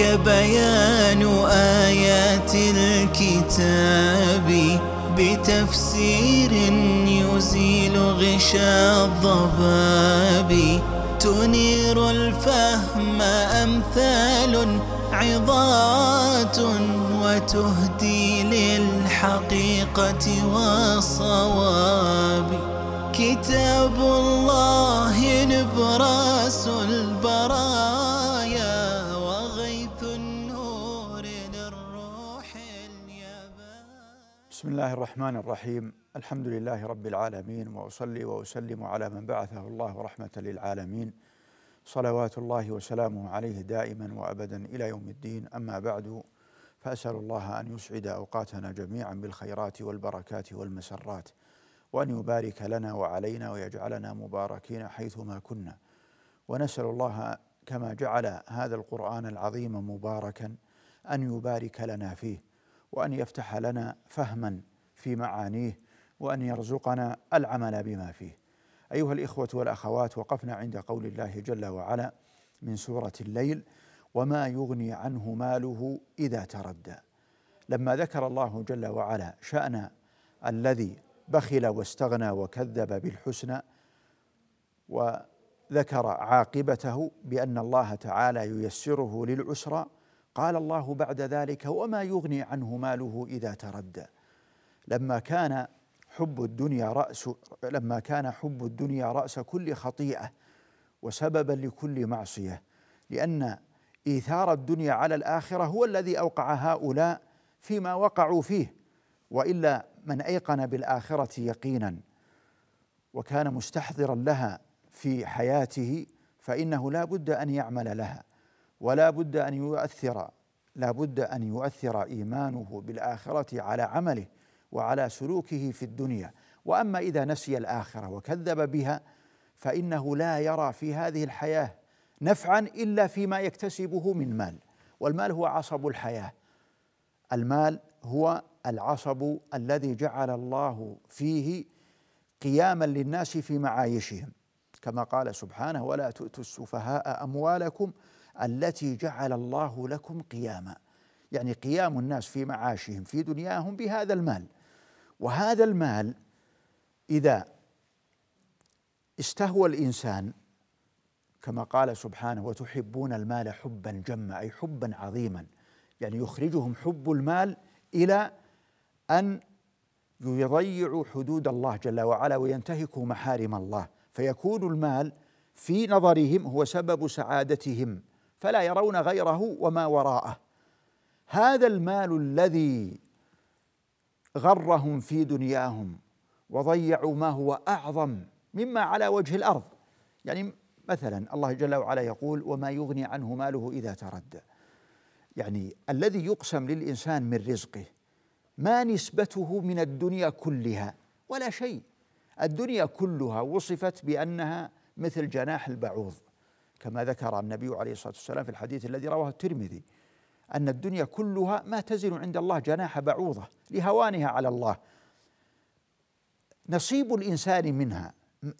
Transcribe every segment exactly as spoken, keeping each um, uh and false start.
ذلك بيان آيات الكتاب بتفسير يزيل غشاء الضباب تنير الفهم أمثال عظات وتهدي للحقيقة والصواب كتاب الله نبراس البرايا وغيث النور للروح اليابان. بسم الله الرحمن الرحيم، الحمد لله رب العالمين، وأصلي وأسلم على من بعثه الله رحمة للعالمين، صلوات الله وسلامه عليه دائما وأبدا إلى يوم الدين. أما بعد، فأسأل الله أن يسعد أوقاتنا جميعا بالخيرات والبركات والمسرات، وأن يبارك لنا وعلينا ويجعلنا مباركين حيثما كنا، ونسأل الله كما جعل هذا القرآن العظيم مباركا أن يبارك لنا فيه، وأن يفتح لنا فهما في معانيه، وأن يرزقنا العمل بما فيه. أيها الإخوة والأخوات، وقفنا عند قول الله جل وعلا من سورة الليل: وما يغني عنه ماله إذا تردى. لما ذكر الله جل وعلا شأن الذي بخل واستغنى وكذب بالحسنى، وذكر عاقبته بأن الله تعالى ييسره للعسرى، قال الله بعد ذلك: وما يغني عنه ماله إذا تردى. لما كان حب الدنيا رأس لما كان حب الدنيا رأس كل خطيئة وسببا لكل معصية، لأن إيثار الدنيا على الآخرة هو الذي أوقع هؤلاء فيما وقعوا فيه، وإلا من أيقن بالآخرة يقينا وكان مستحضرا لها في حياته فإنه لا بد أن يعمل لها، ولا بد أن يؤثر لا بد أن يؤثر إيمانه بالآخرة على عمله وعلى سلوكه في الدنيا. وأما إذا نسي الآخرة وكذب بها، فإنه لا يرى في هذه الحياة نفعا إلا فيما يكتسبه من مال، والمال هو عصب الحياة. المال هو العصب الذي جعل الله فيه قياما للناس في معايشهم، كما قال سبحانه: ولا تؤتوا السفهاء أموالكم التي جعل الله لكم قياما. يعني قيام الناس في معاشهم في دنياهم بهذا المال، وهذا المال إذا استهوى الإنسان، كما قال سبحانه: وتحبون المال حبا جما، أي حبا عظيما. يعني يخرجهم حب المال إلى أن يضيعوا حدود الله جل وعلا وينتهكوا محارم الله، فيكون المال في نظرهم هو سبب سعادتهم، فلا يرون غيره وما وراءه. هذا المال الذي غرهم في دنياهم وضيعوا ما هو أعظم مما على وجه الأرض. يعني مثلا الله جل وعلا يقول: وما يغني عنه ماله إذا تردى. يعني الذي يقسم للإنسان من رزقه، ما نسبته من الدنيا كلها؟ ولا شيء. الدنيا كلها وصفت بأنها مثل جناح البعوض، كما ذكر النبي عليه الصلاة والسلام في الحديث الذي رواه الترمذي، أن الدنيا كلها ما تزن عند الله جناح بعوضة لهوانها على الله. نصيب الإنسان منها،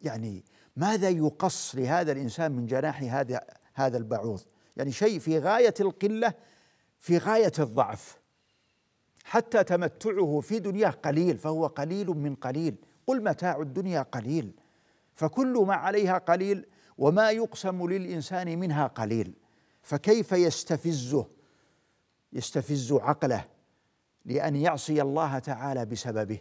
يعني ماذا يقص لهذا الإنسان من جناح هذا هذا البعوض؟ يعني شيء في غاية القلة، في غاية الضعف، حتى تمتعه في دنياه قليل، فهو قليل من قليل. قل متاع الدنيا قليل، فكل ما عليها قليل، وما يقسم للإنسان منها قليل، فكيف يستفزه يستفز عقله لأن يعصي الله تعالى بسببه؟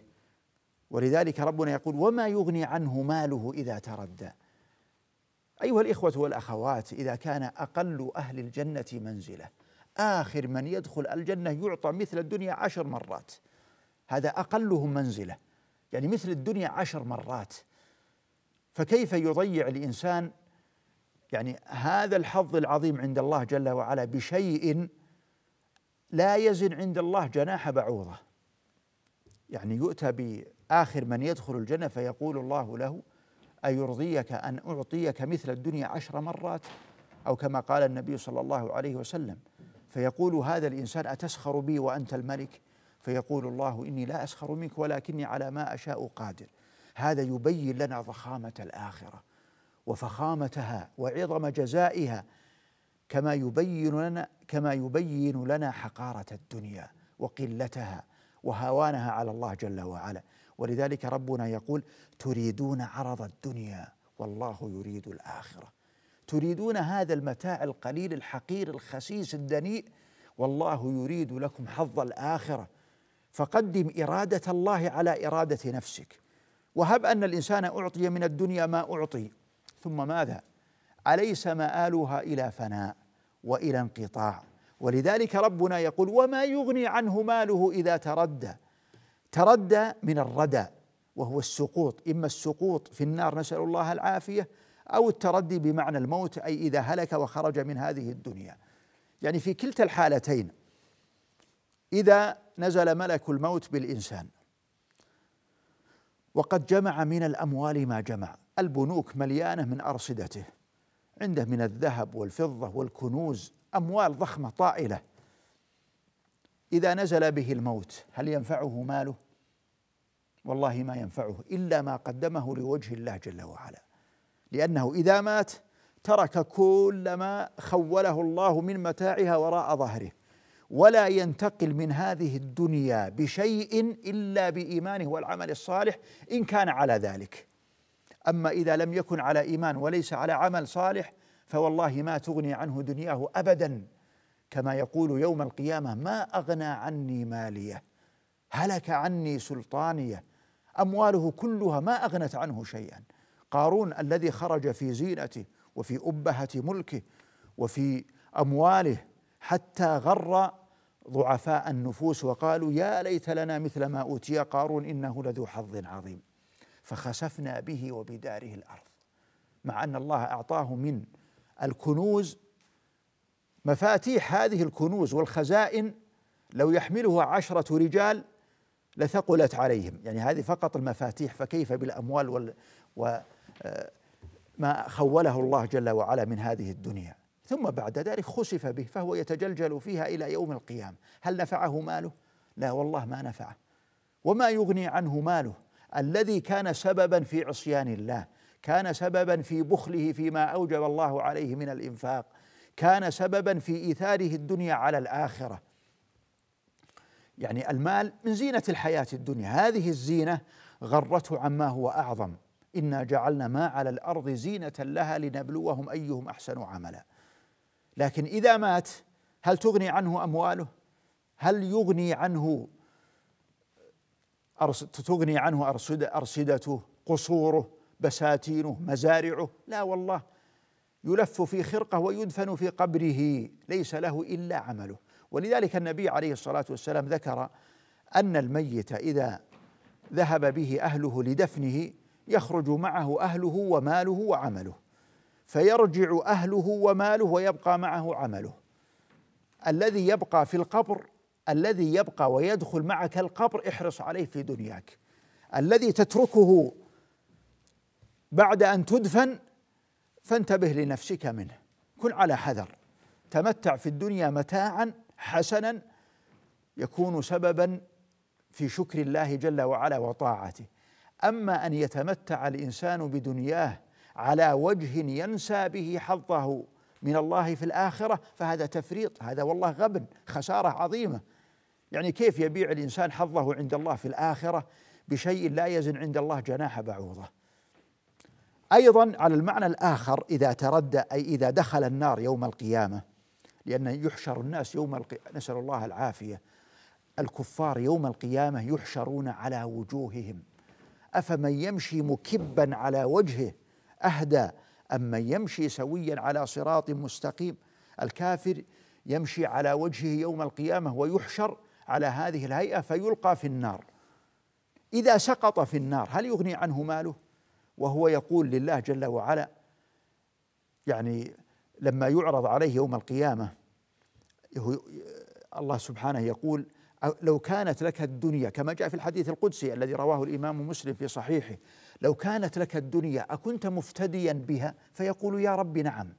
ولذلك ربنا يقول: وما يغني عنه ماله إذا تردى. أيها الإخوة والأخوات، إذا كان أقل أهل الجنة منزلة، آخر من يدخل الجنة يعطى مثل الدنيا عشر مرات، هذا أقلهم منزلة، يعني مثل الدنيا عشر مرات. فكيف يضيع الإنسان يعني هذا الحظ العظيم عند الله جل وعلا بشيء لا يزن عند الله جناح بعوضة؟ يعني يؤتى بآخر من يدخل الجنة فيقول الله له: أيرضيك أن أعطيك مثل الدنيا عشر مرات؟ أو كما قال النبي صلى الله عليه وسلم. فيقول هذا الإنسان: أتسخر بي وأنت الملك؟ فيقول الله: إني لا أسخر منك ولكني على ما أشاء قادر. هذا يبين لنا ضخامة الآخرة وفخامتها وعظم جزائها، كما يبين لنا كما يبين لنا حقارة الدنيا وقلتها وهوانها على الله جل وعلا. ولذلك ربنا يقول تريدون عرض الدنيا والله يريد الآخرة، تريدون هذا المتاع القليل الحقير الخسيس الدنيء، والله يريد لكم حظ الآخرة، فقدم إرادة الله على إرادة نفسك. وهب أن الإنسان أعطي من الدنيا ما أعطي، ثم ماذا؟ أليس مآلها إلى فناء وإلى انقطاع. ولذلك ربنا يقول وما يغني عنه ماله إذا تردى، تردى من الردى وهو السقوط، إما السقوط في النار نسأل الله العافية، أو التردي بمعنى الموت، أي إذا هلك وخرج من هذه الدنيا. يعني في كلتا الحالتين إذا نزل ملك الموت بالإنسان وقد جمع من الأموال ما جمع، البنوك مليانة من أرصدته، عنده من الذهب والفضة والكنوز أموال ضخمة طائلة، إذا نزل به الموت هل ينفعه ماله؟ والله ما ينفعه إلا ما قدمه لوجه الله جل وعلا، لأنه إذا مات ترك كل ما خوله الله من متاعها وراء ظهره، ولا ينتقل من هذه الدنيا بشيء إلا بإيمانه والعمل الصالح إن كان على ذلك. أما إذا لم يكن على إيمان وليس على عمل صالح فوالله ما تغني عنه دنياه أبدا، كما يقول يوم القيامة ما أغنى عني مالية، هلك عني سلطانية، أمواله كلها ما أغنت عنه شيئا. قارون الذي خرج في زينته وفي أبهة ملكه وفي أمواله حتى غر ضعفاء النفوس وقالوا يا ليت لنا مثل ما أوتي قارون إنه لذو حظ عظيم، فخسفنا به وبداره الأرض، مع أن الله أعطاه من الكنوز مفاتيح هذه الكنوز والخزائن لو يحمله عشرة رجال لثقلت عليهم، يعني هذه فقط المفاتيح، فكيف بالأموال وال وما خوله الله جل وعلا من هذه الدنيا. ثم بعد ذلك خسف به فهو يتجلجل فيها إلى يوم القيامة، هل نفعه ماله؟ لا والله ما نفعه. وما يغني عنه ماله الذي كان سببا في عصيان الله، كان سببا في بخله فيما أوجب الله عليه من الإنفاق، كان سببا في إيثاره الدنيا على الآخرة. يعني المال من زينة الحياة الدنيا، هذه الزينة غرته عما هو أعظم، إنا جعلنا ما على الأرض زينة لها لنبلوهم أيهم أحسن عملا. لكن إذا مات هل تغني عنه أمواله؟ هل يغني عنه تغني عنه أرصدته، قصوره، بساتينه، مزارعه؟ لا والله، يلف في خرقة ويدفن في قبره، ليس له إلا عمله. ولذلك النبي عليه الصلاة والسلام ذكر أن الميت إذا ذهب به أهله لدفنه يخرج معه أهله وماله وعمله، فيرجع أهله وماله ويبقى معه عمله. الذي يبقى في القبر، الذي يبقى ويدخل معك القبر احرص عليه في دنياك، الذي تتركه بعد أن تدفن فانتبه لنفسك منه، كن على حذر، تمتع في الدنيا متاعا حسنا يكون سببا في شكر الله جل وعلا وطاعته. أما أن يتمتع الإنسان بدنياه على وجه ينسى به حظه من الله في الآخرة فهذا تفريط، هذا والله غبن، خسارة عظيمة. يعني كيف يبيع الإنسان حظه عند الله في الآخرة بشيء لا يزن عند الله جناح بعوضة؟ أيضا على المعنى الآخر إذا تردى، أي إذا دخل النار يوم القيامة، لأن يحشر الناس يوم القيامة، نسأل الله العافية، الكفار يوم القيامة يحشرون على وجوههم، أفمن يمشي مكبا على وجهه أهدى أم من يمشي سويا على صراط مستقيم. الكافر يمشي على وجهه يوم القيامة ويحشر على هذه الهيئة فيلقى في النار. إذا سقط في النار هل يغني عنه ماله؟ وهو يقول لله جل وعلا، يعني لما يعرض عليه يوم القيامة الله سبحانه يقول لو كانت لك الدنيا، كما جاء في الحديث القدسي الذي رواه الإمام مسلم في صحيحه، لو كانت لك الدنيا أكنت مفتديا بها؟ فيقول يا رب نعم،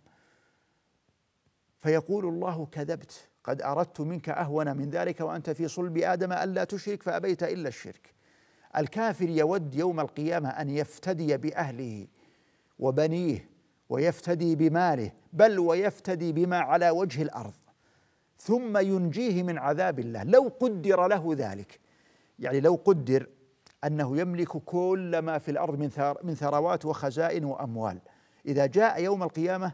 فيقول الله كذبت، قد أردت منك أهون من ذلك وأنت في صلب آدم ألا تشرك فأبيت إلا الشرك. الكافر يود يوم القيامة أن يفتدي بأهله وبنيه ويفتدي بماله، بل ويفتدي بما على وجه الأرض، ثم ينجيه من عذاب الله لو قدر له ذلك. يعني لو قدر أنه يملك كل ما في الأرض من من ثروات وخزائن وأموال، إذا جاء يوم القيامة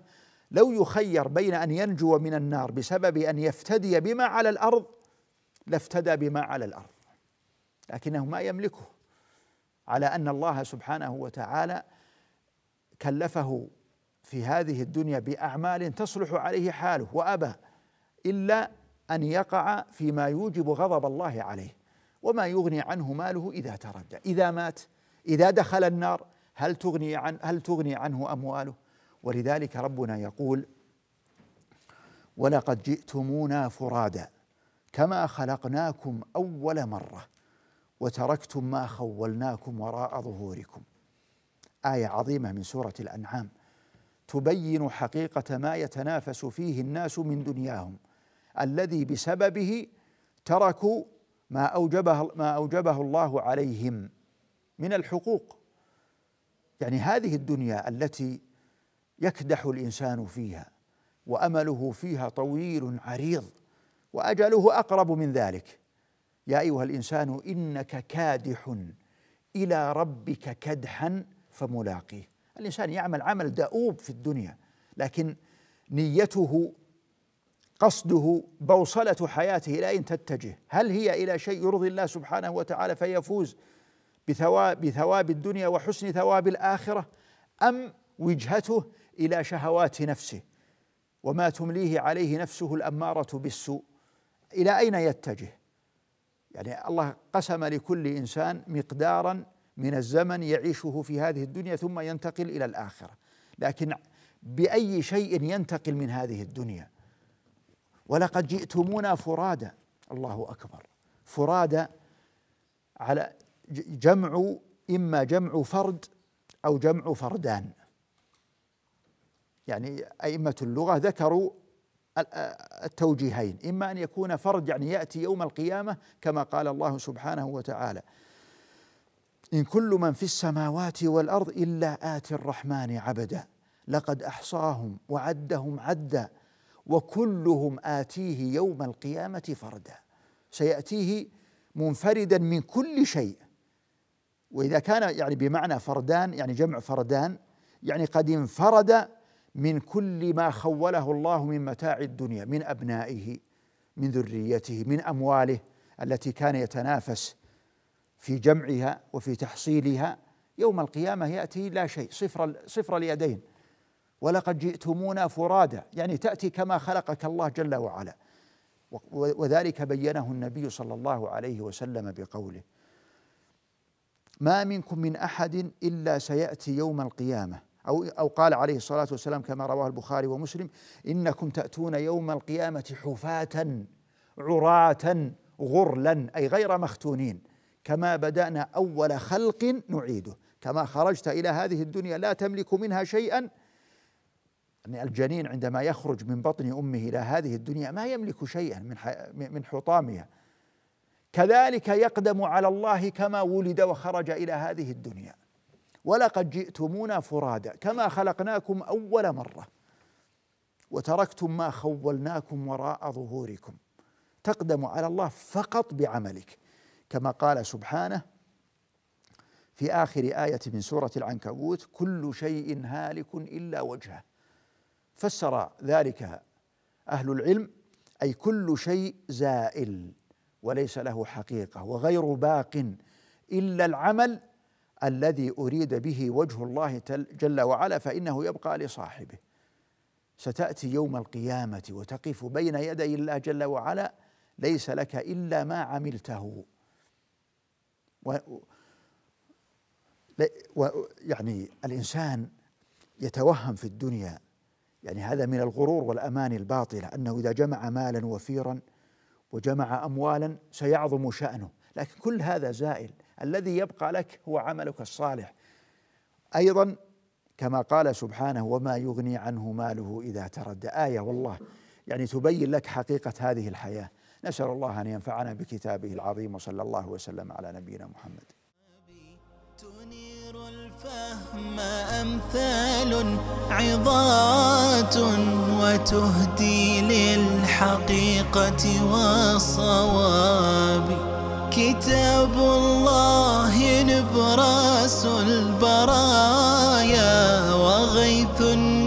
لو يخير بين أن ينجو من النار بسبب أن يفتدي بما على الأرض لافتدى بما على الأرض، لكنه ما يملكه، على أن الله سبحانه وتعالى كلفه في هذه الدنيا بأعمال تصلح عليه حاله وأبى إلا أن يقع فيما يوجب غضب الله عليه، وما يغني عنه ماله إذا تردى، إذا مات، إذا دخل النار هل تغني عن هل تغني عنه أمواله؟ ولذلك ربنا يقول: ولقد جئتمونا فرادا كما خلقناكم أول مرة وتركتم ما خولناكم وراء ظهوركم. آية عظيمة من سورة الأنعام تبين حقيقة ما يتنافس فيه الناس من دنياهم، الذي بسببه تركوا ما أوجبه, ما أوجبه الله عليهم من الحقوق. يعني هذه الدنيا التي يكدح الإنسان فيها وأمله فيها طويل عريض وأجله أقرب من ذلك. يا أيها الإنسان إنك كادح إلى ربك كدحا فملاقيه. الإنسان يعمل عمل دؤوب في الدنيا، لكن نيته قصده بوصلة حياته إلى أين تتجه؟ هل هي إلى شيء يرضي الله سبحانه وتعالى فيفوز بثواب, بثواب الدنيا وحسن ثواب الآخرة، أم وجهته إلى شهوات نفسه وما تمليه عليه نفسه الأمارة بالسوء؟ إلى أين يتجه؟ يعني الله قسم لكل إنسان مقداراً من الزمن يعيشه في هذه الدنيا ثم ينتقل إلى الآخرة، لكن بأي شيء ينتقل من هذه الدنيا؟ ولقد جئتمونا فرادا، الله أكبر. فرادا على جمع، إما جمع فرد أو جمع فردان. يعني أئمة اللغة ذكروا التوجيهين، إما أن يكون فرد يعني يأتي يوم القيامة كما قال الله سبحانه وتعالى: إن كل من في السماوات والأرض إلا آتي الرحمن عبدا لقد أحصاهم وعدهم عدا وكلهم آتيه يوم القيامة فردا. سيأتيه منفردا من كل شيء. وإذا كان يعني بمعنى فردان يعني جمع فردان، يعني قد انفرد من كل ما خوله الله من متاع الدنيا، من أبنائه، من ذريته، من أمواله التي كان يتنافس في جمعها وفي تحصيلها. يوم القيامة يأتي لا شيء، صفر, صفر اليدين. ولقد جئتمونا فرادا يعني تأتي كما خلقك الله جل وعلا، وذلك بينه النبي صلى الله عليه وسلم بقوله: ما منكم من أحد إلا سيأتي يوم القيامة، أو, أو قال عليه الصلاة والسلام كما رواه البخاري ومسلم: إنكم تأتون يوم القيامة حفاة عراة غرلا، أي غير مختونين، كما بدأنا أول خلق نعيده. كما خرجت إلى هذه الدنيا لا تملك منها شيئا، يعني الجنين عندما يخرج من بطن أمه إلى هذه الدنيا ما يملك شيئا من من حطامها، كذلك يقدم على الله كما ولد وخرج إلى هذه الدنيا. ولقد جئتمونا فرادا كما خلقناكم أول مرة وتركتم ما خولناكم وراء ظهوركم. تقدم على الله فقط بعملك، كما قال سبحانه في آخر آية من سورة العنكبوت: كل شيء هالك إلا وجهه. فسر ذلك أهل العلم أي كل شيء زائل وليس له حقيقة وغير باق إلا العمل الذي أريد به وجه الله جل وعلا، فإنه يبقى لصاحبه. ستأتي يوم القيامة وتقف بين يدي الله جل وعلا، ليس لك إلا ما عملته. و... و... يعني الإنسان يتوهم في الدنيا، يعني هذا من الغرور والأماني الباطلة، أنه إذا جمع مالا وفيرا وجمع أموالا سيعظم شأنه، لكن كل هذا زائل، الذي يبقى لك هو عملك الصالح. أيضا كما قال سبحانه: وما يغني عنه ماله إذا تردى. آية والله يعني تبين لك حقيقة هذه الحياة. نسأل الله أن ينفعنا بكتابه العظيم، وصلى الله وسلم على نبينا محمد. الفهم أمثال عظات وتهدي للحقيقة والصواب، كتاب الله نبراس البرايا وغيث